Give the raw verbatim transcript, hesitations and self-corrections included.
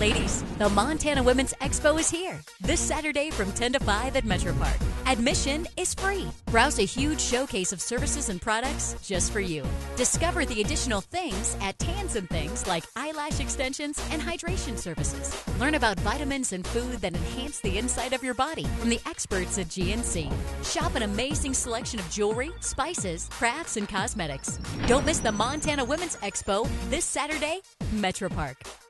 Ladies, the Montana Women's Expo is here this Saturday from ten to five at MetraPark. Admission is free. Browse a huge showcase of services and products just for you. Discover the additional things at Tans and Things like eyelash extensions and hydration services. Learn about vitamins and food that enhance the inside of your body from the experts at G N C. Shop an amazing selection of jewelry, spices, crafts, and cosmetics. Don't miss the Montana Women's Expo this Saturday, MetraPark.